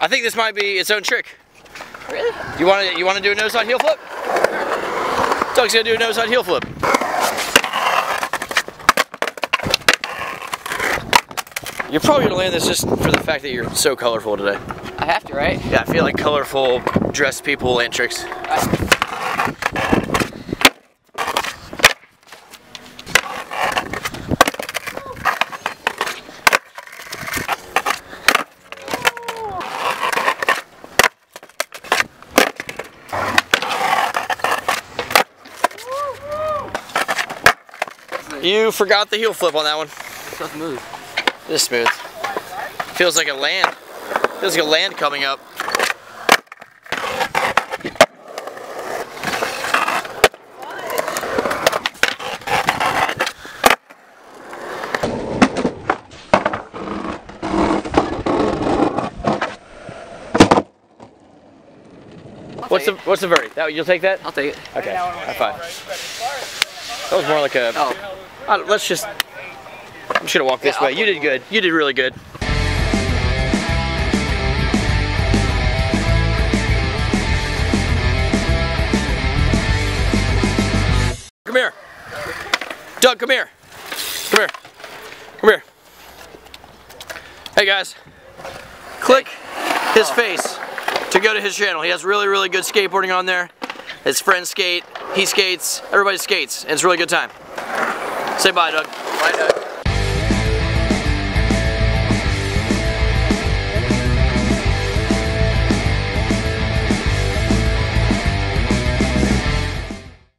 I think this might be its own trick. Really? You want to do a noseslide heel flip? Sure. Doug's gonna do a noseslide heel flip. You're probably gonna land this just for the fact that you're so colorful today. I have to, right? Yeah, I feel like colorful dressed people land tricks. You forgot the heel flip on that one. It's not smooth. It is smooth. Feels like a land. Feels like a land coming up. What's the verdict? That you'll take that? I'll take it. Okay. High five. That was more like a. Oh. Let's just, I'm just gonna walk this way. You did good. You did really good. Come here. Doug, come here. Come here. Come here. Hey guys, click his face to go to his channel. He has really, really good skateboarding on there. His friends skate, he skates, everybody skates, and it's a really good time. Say bye, Doug. Bye, Doug.